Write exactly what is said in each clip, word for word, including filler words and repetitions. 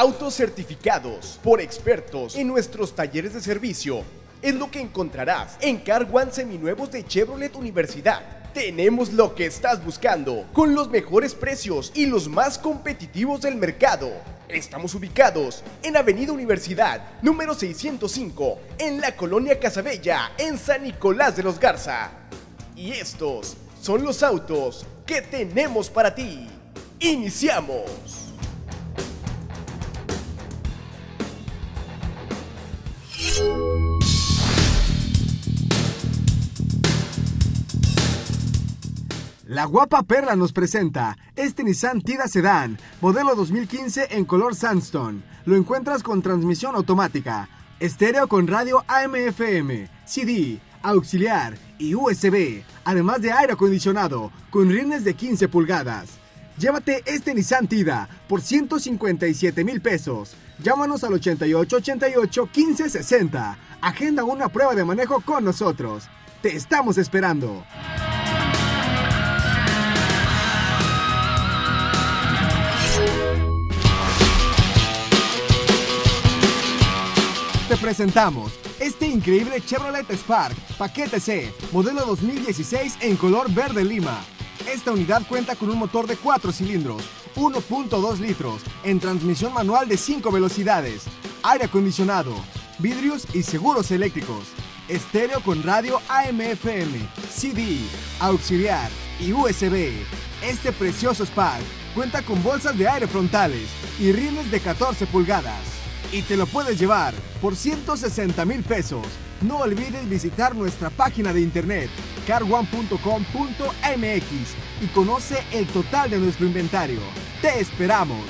Autos certificados por expertos en nuestros talleres de servicio. Es lo que encontrarás en Car One Seminuevos de Chevrolet Universidad. Tenemos lo que estás buscando, con los mejores precios y los más competitivos del mercado. Estamos ubicados en Avenida Universidad, número seiscientos cinco, en la colonia Casabella, en San Nicolás de los Garza. Y estos son los autos que tenemos para ti. ¡Iniciamos! La guapa Perla nos presenta este Nissan Tiida Sedán, modelo dos mil quince en color sandstone. Lo encuentras con transmisión automática, estéreo con radio A M F M, C D, auxiliar y U S B, además de aire acondicionado con rines de quince pulgadas. Llévate este Nissan Tiida por ciento cincuenta y siete mil pesos. Llámanos al ochenta y ocho ochenta y ocho quince sesenta. Agenda una prueba de manejo con nosotros. Te estamos esperando. Te presentamos este increíble Chevrolet Spark paquete C, modelo dos mil dieciséis en color verde lima. Esta unidad cuenta con un motor de cuatro cilindros, uno punto dos litros, en transmisión manual de cinco velocidades, aire acondicionado, vidrios y seguros eléctricos, estéreo con radio A M F M, C D, auxiliar y U S B. Este precioso Spark cuenta con bolsas de aire frontales y rines de catorce pulgadas. Y te lo puedes llevar por ciento sesenta mil pesos. No olvides visitar nuestra página de internet car one punto com punto m x y conoce el total de nuestro inventario. ¡Te esperamos!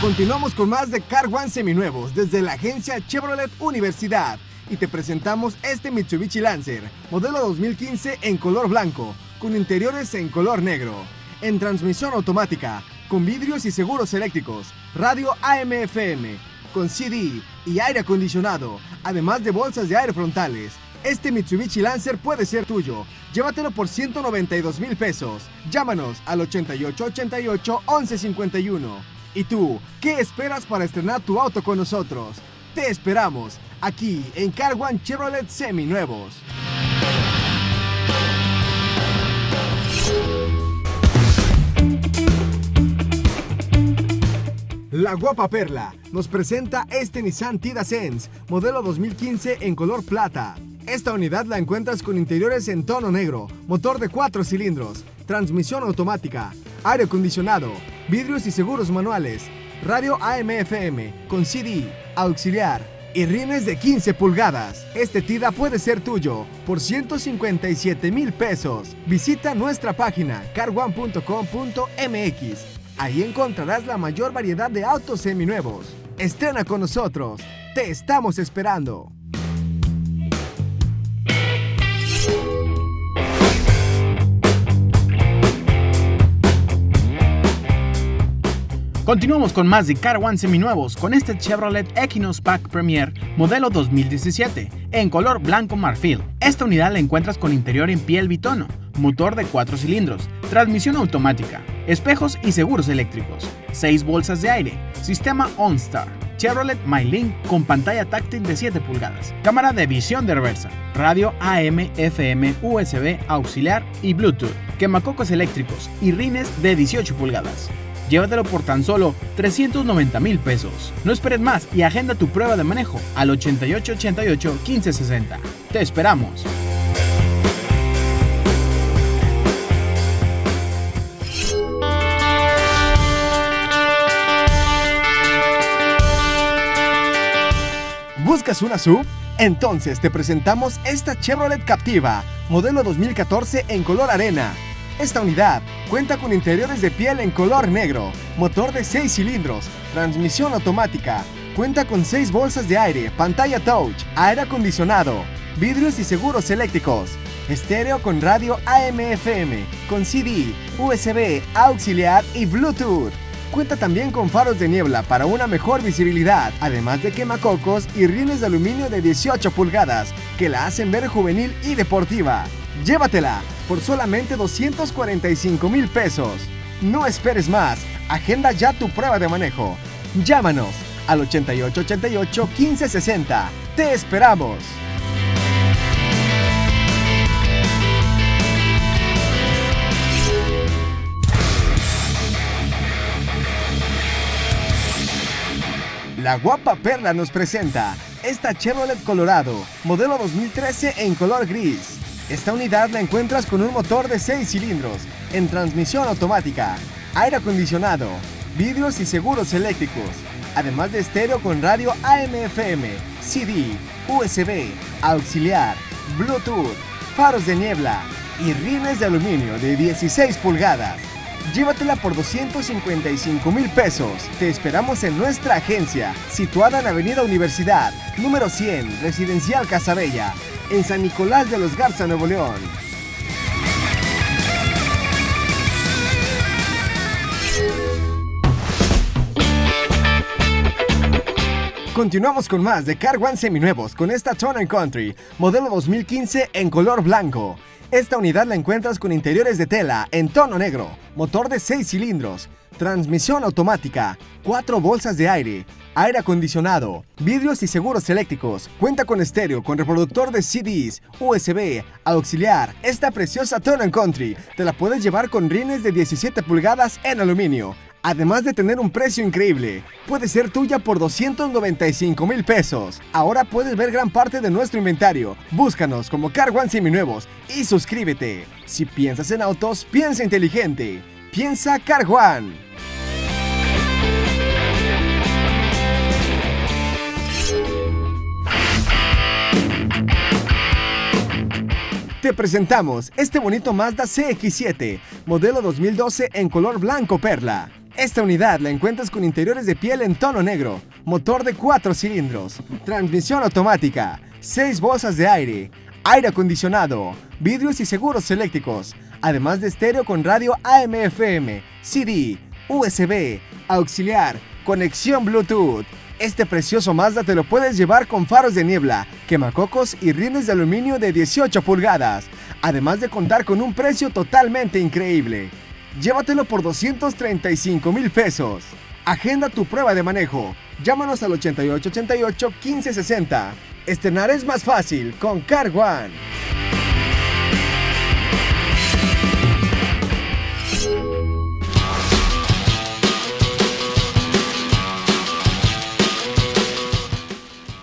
Continuamos con más de Car One Seminuevos desde la agencia Chevrolet Universidad y te presentamos este Mitsubishi Lancer, modelo dos mil quince en color blanco, con interiores en color negro, en transmisión automática, con vidrios y seguros eléctricos, radio A M F M, con C D y aire acondicionado, además de bolsas de aire frontales. Este Mitsubishi Lancer puede ser tuyo. Llévatelo por ciento noventa y dos mil pesos. Llámanos al ochenta y ocho ochenta y ocho once cincuenta y uno. ¿Y tú, qué esperas para estrenar tu auto con nosotros? Te esperamos aquí en Car One Chevrolet Seminuevos. La guapa Perla nos presenta este Nissan Tiida Sense, modelo dos mil quince en color plata. Esta unidad la encuentras con interiores en tono negro, motor de cuatro cilindros, transmisión automática, aire acondicionado, vidrios y seguros manuales, radio A M F M con C D, auxiliar y rines de quince pulgadas. Este Tiida puede ser tuyo por ciento cincuenta y siete mil pesos. Visita nuestra página car one punto com punto m x. Ahí encontrarás la mayor variedad de autos seminuevos. Estrena con nosotros. Te estamos esperando. Continuamos con más de Car One Seminuevos con este Chevrolet Equinox Pack Premier modelo dos mil diecisiete en color blanco marfil. Esta unidad la encuentras con interior en piel bitono, motor de cuatro cilindros, transmisión automática, espejos y seguros eléctricos, seis bolsas de aire, sistema OnStar, Chevrolet MyLink con pantalla táctil de siete pulgadas, cámara de visión de reversa, radio A M F M, U S B, auxiliar y Bluetooth, quemacocos eléctricos y rines de dieciocho pulgadas. Llévatelo por tan solo trescientos noventa mil pesos. No esperes más y agenda tu prueba de manejo al ochenta y ocho ochenta y ocho quince sesenta. ¡Te esperamos! ¿Buscas una S U V? Entonces te presentamos esta Chevrolet Captiva, modelo dos mil catorce en color arena. Esta unidad cuenta con interiores de piel en color negro, motor de seis cilindros, transmisión automática, cuenta con seis bolsas de aire, pantalla touch, aire acondicionado, vidrios y seguros eléctricos, estéreo con radio A M F M, con C D, U S B, auxiliar y Bluetooth. Cuenta también con faros de niebla para una mejor visibilidad, además de quemacocos y rines de aluminio de dieciocho pulgadas que la hacen ver juvenil y deportiva. Llévatela por solamente doscientos cuarenta y cinco mil pesos. No esperes más, agenda ya tu prueba de manejo. Llámanos al ochenta y ocho ochenta y ocho quince sesenta. ¡Te esperamos! La guapa Perla nos presenta esta Chevrolet Colorado, modelo dos mil trece en color gris. Esta unidad la encuentras con un motor de seis cilindros, en transmisión automática, aire acondicionado, vidrios y seguros eléctricos, además de estéreo con radio A M F M, C D, U S B, auxiliar, Bluetooth, faros de niebla y rines de aluminio de dieciséis pulgadas. Llévatela por doscientos cincuenta y cinco mil pesos. Te esperamos en nuestra agencia, situada en Avenida Universidad, número cien, Residencial Casabella, en San Nicolás de los Garza, Nuevo León. Continuamos con más de Car One Seminuevos con esta Town and Country, modelo dos mil quince en color blanco. Esta unidad la encuentras con interiores de tela en tono negro, motor de seis cilindros, transmisión automática, cuatro bolsas de aire, aire acondicionado, vidrios y seguros eléctricos. Cuenta con estéreo, con reproductor de C Ds, U S B, auxiliar. Esta preciosa Town and Country te la puedes llevar con rines de diecisiete pulgadas en aluminio, además de tener un precio increíble. Puede ser tuya por doscientos noventa y cinco mil pesos. Ahora puedes ver gran parte de nuestro inventario. Búscanos como Car One Seminuevos y suscríbete. Si piensas en autos, piensa inteligente. Piensa Car One. Te presentamos este bonito Mazda C X siete, modelo dos mil doce en color blanco perla. Esta unidad la encuentras con interiores de piel en tono negro, motor de cuatro cilindros, transmisión automática, seis bolsas de aire, aire acondicionado, vidrios y seguros eléctricos, además de estéreo con radio A M F M, C D, U S B, auxiliar, conexión Bluetooth. Este precioso Mazda te lo puedes llevar con faros de niebla, quemacocos y rines de aluminio de dieciocho pulgadas, además de contar con un precio totalmente increíble. Llévatelo por doscientos treinta y cinco mil pesos. Agenda tu prueba de manejo. Llámanos al ochenta y ocho ochenta y ocho quince sesenta. Estrenar es más fácil con Car One.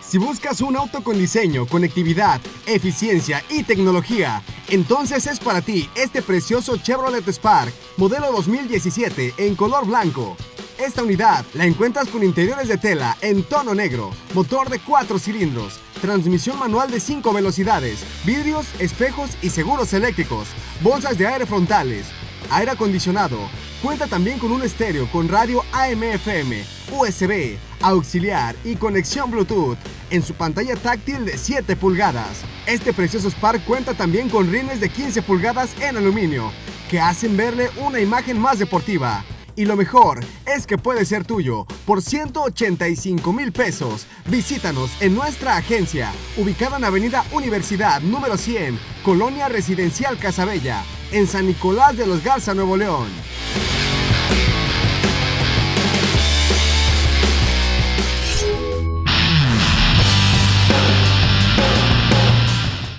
Si buscas un auto con diseño, conectividad, eficiencia y tecnología, entonces es para ti este precioso Chevrolet Spark, modelo dos mil diecisiete en color blanco. Esta unidad la encuentras con interiores de tela en tono negro, motor de cuatro cilindros, transmisión manual de cinco velocidades, vidrios, espejos y seguros eléctricos, bolsas de aire frontales, aire acondicionado. Cuenta también con un estéreo con radio A M F M, U S B, auxiliar y conexión Bluetooth en su pantalla táctil de siete pulgadas. Este precioso Spark cuenta también con rines de quince pulgadas en aluminio que hacen verle una imagen más deportiva. Y lo mejor es que puede ser tuyo por ciento ochenta y cinco mil pesos. Visítanos en nuestra agencia, ubicada en Avenida Universidad número cien, Colonia Residencial Casabella, en San Nicolás de los Garza, Nuevo León.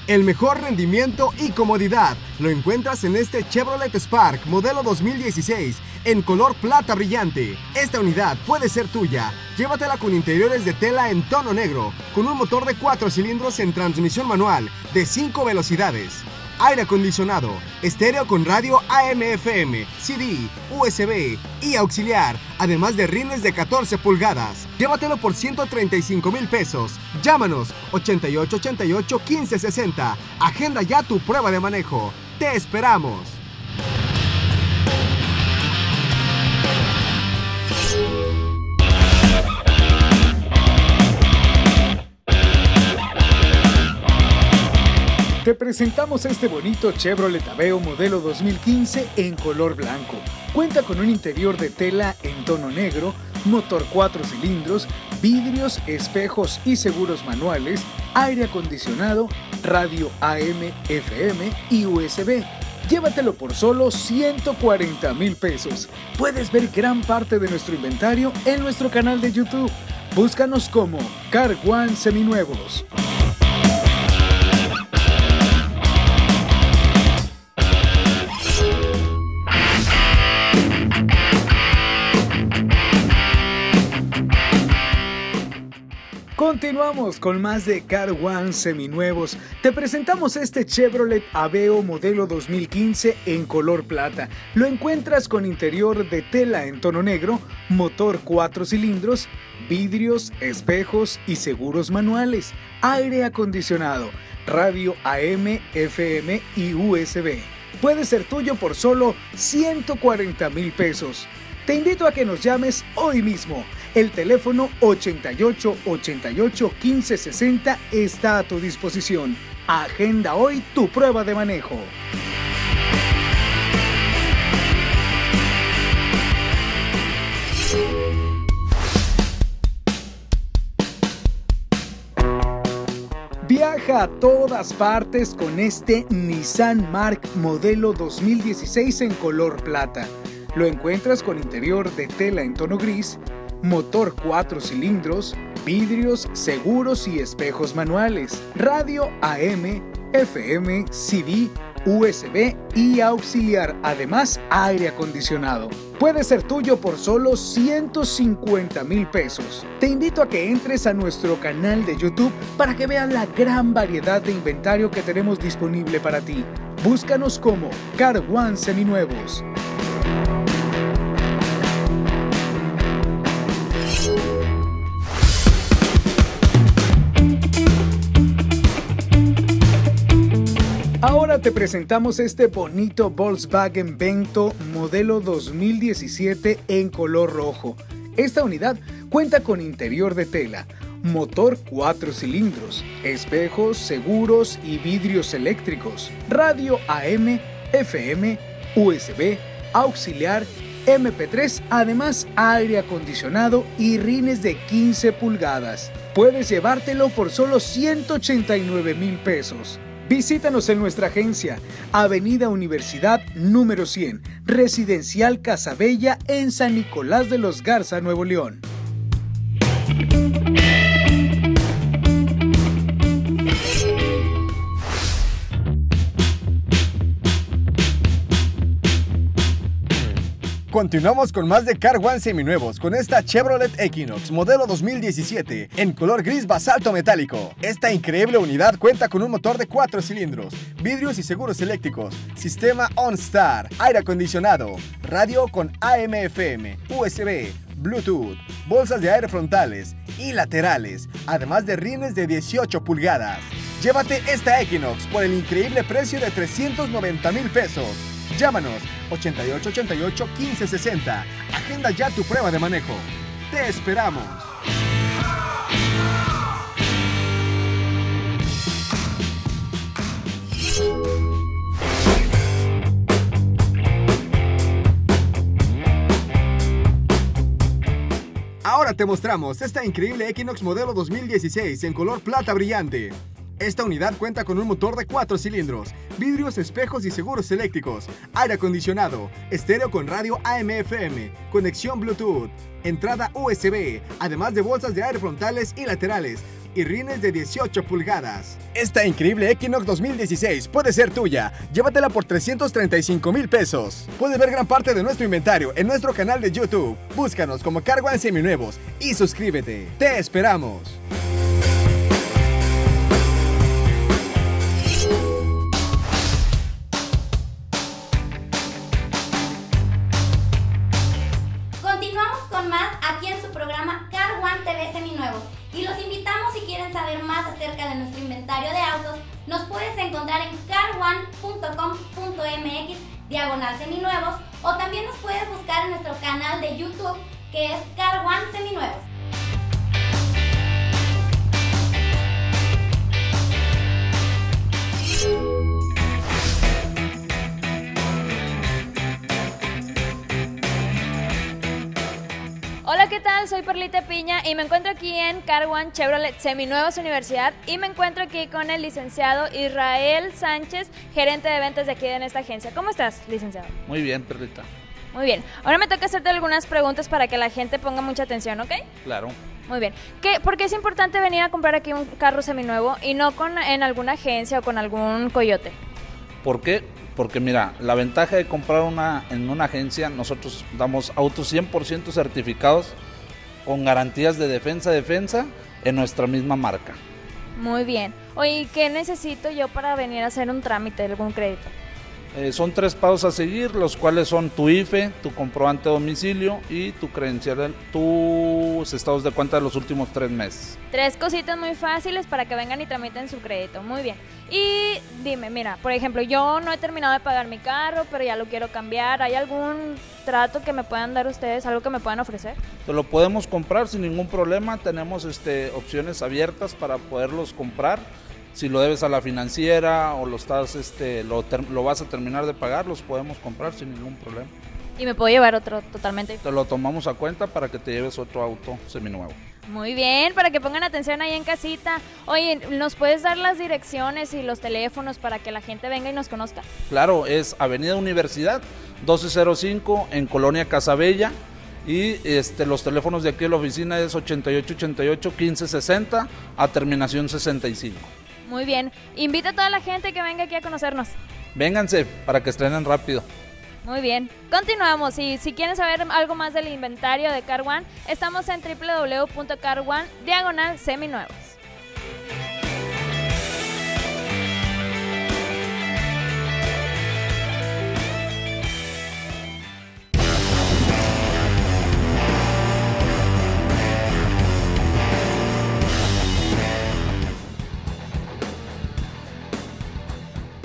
El mejor rendimiento y comodidad lo encuentras en este Chevrolet Spark modelo dos mil dieciséis en color plata brillante. Esta unidad puede ser tuya. Llévatela con interiores de tela en tono negro, con un motor de cuatro cilindros en transmisión manual de cinco velocidades, aire acondicionado, estéreo con radio A M F M, C D, U S B y auxiliar, además de rines de catorce pulgadas. Llévatelo por ciento treinta y cinco mil pesos. Llámanos ochenta y ocho ochenta y ocho quince sesenta. Agenda ya tu prueba de manejo. ¡Te esperamos! Te presentamos este bonito Chevrolet Aveo modelo dos mil quince en color blanco. Cuenta con un interior de tela en tono negro, motor cuatro cilindros, vidrios, espejos y seguros manuales, aire acondicionado, radio A M, F M y U S B. Llévatelo por solo ciento cuarenta mil pesos. Puedes ver gran parte de nuestro inventario en nuestro canal de YouTube. Búscanos como CarJuan Seminuevos. Continuamos con más de Car One Seminuevos. Te presentamos este Chevrolet Aveo modelo dos mil quince en color plata. Lo encuentras con interior de tela en tono negro, motor cuatro cilindros, vidrios, espejos y seguros manuales, aire acondicionado, radio A M, F M y U S B. Puede ser tuyo por solo ciento cuarenta mil pesos. Te invito a que nos llames hoy mismo. El teléfono ochenta y ocho, ochenta y ocho, quince sesenta está a tu disposición. Agenda hoy tu prueba de manejo. Viaja a todas partes con este Nissan March modelo dos mil dieciséis en color plata. Lo encuentras con interior de tela en tono gris, motor cuatro cilindros, vidrios, seguros y espejos manuales, radio A M, F M, C D, U S B y auxiliar, además aire acondicionado. Puede ser tuyo por solo ciento cincuenta mil pesos. Te invito a que entres a nuestro canal de YouTube para que veas la gran variedad de inventario que tenemos disponible para ti. Búscanos como CarJuan Seminuevos. Ahora te presentamos este bonito Volkswagen Vento modelo dos mil diecisiete en color rojo. Esta unidad cuenta con interior de tela, motor cuatro cilindros, espejos, seguros y vidrios eléctricos, radio A M, F M, U S B, auxiliar, M P tres, además aire acondicionado y rines de quince pulgadas. Puedes llevártelo por solo ciento ochenta y nueve mil pesos. Visítanos en nuestra agencia, Avenida Universidad número cien, Residencial Casabella en San Nicolás de los Garza, Nuevo León. Continuamos con más de Car One Seminuevos con esta Chevrolet Equinox modelo dos mil diecisiete en color gris basalto metálico. Esta increíble unidad cuenta con un motor de cuatro cilindros, vidrios y seguros eléctricos, sistema OnStar, aire acondicionado, radio con A M F M, U S B, Bluetooth, bolsas de aire frontales y laterales, además de rines de dieciocho pulgadas. Llévate esta Equinox por el increíble precio de trescientos noventa mil pesos. Llámanos ochenta y ocho, ochenta y ocho, quince sesenta. Agenda ya tu prueba de manejo. ¡Te esperamos! Ahora te mostramos esta increíble Equinox modelo dos mil dieciséis en color plata brillante. Esta unidad cuenta con un motor de cuatro cilindros, vidrios, espejos y seguros eléctricos, aire acondicionado, estéreo con radio A M F M, conexión Bluetooth, entrada U S B, además de bolsas de aire frontales y laterales y rines de dieciocho pulgadas. Esta increíble Equinox dos mil dieciséis puede ser tuya. Llévatela por trescientos treinta y cinco mil pesos. Puedes ver gran parte de nuestro inventario en nuestro canal de YouTube. Búscanos como CarJuan Seminuevos y suscríbete. ¡Te esperamos! Nos puedes encontrar en carjuan punto com punto m x diagonal seminuevos o también nos puedes buscar en nuestro canal de YouTube que es CarJuan Seminuevos. Hola, ¿qué tal? Soy Perlita Piña y me encuentro aquí en Car One Chevrolet Seminuevos Universidad y me encuentro aquí con el licenciado Israel Sánchez, gerente de ventas de aquí en esta agencia. ¿Cómo estás, licenciado? Muy bien, Perlita. Muy bien. Ahora me toca hacerte algunas preguntas para que la gente ponga mucha atención, ¿ok? Claro. Muy bien. ¿Qué, ¿Por qué es importante venir a comprar aquí un carro seminuevo y no con, en alguna agencia o con algún coyote? ¿Por qué? Porque mira, la ventaja de comprar una en una agencia, nosotros damos autos cien por ciento certificados con garantías de defensa a defensa en nuestra misma marca. Muy bien. Oye, ¿qué necesito yo para venir a hacer un trámite de algún crédito? Eh, son tres pasos a seguir, los cuales son tu I F E, tu comprobante de domicilio y tu credencial, tus estados de cuenta de los últimos tres meses. Tres cositas muy fáciles para que vengan y tramiten su crédito, muy bien. Y dime, mira, por ejemplo, yo no he terminado de pagar mi carro, pero ya lo quiero cambiar, ¿hay algún trato que me puedan dar ustedes, algo que me puedan ofrecer? Te lo podemos comprar sin ningún problema, tenemos este, opciones abiertas para poderlos comprar. Si lo debes a la financiera o lo estás, este, lo, ter, lo vas a terminar de pagar, los podemos comprar sin ningún problema. ¿Y me puedo llevar otro totalmente? Te lo tomamos a cuenta para que te lleves otro auto seminuevo. Muy bien, para que pongan atención ahí en casita. Oye, ¿nos puedes dar las direcciones y los teléfonos para que la gente venga y nos conozca? Claro, es Avenida Universidad, doce cero cinco en Colonia Casabella. Y este, los teléfonos de aquí de la oficina es ochenta y ocho ochenta y ocho quince sesenta a terminación sesenta y cinco. Muy bien, invita a toda la gente que venga aquí a conocernos. Vénganse para que estrenen rápido. Muy bien, continuamos y si quieren saber algo más del inventario de Car One, estamos en doble u doble u doble u punto car one diagonal seminuevos.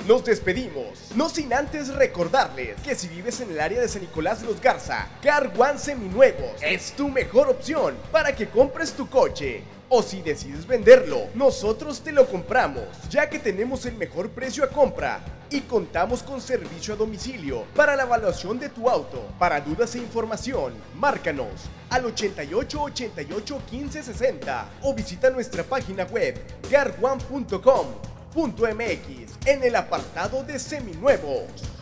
Nos despedimos, no sin antes recordarles que si vives en el área de San Nicolás de los Garza, Car One Seminuevos es tu mejor opción para que compres tu coche. O si decides venderlo, nosotros te lo compramos, ya que tenemos el mejor precio a compra y contamos con servicio a domicilio para la evaluación de tu auto. Para dudas e información, márcanos al ochenta y ocho ochenta y ocho quince sesenta o visita nuestra página web car one punto com punto m x en el apartado de seminuevos.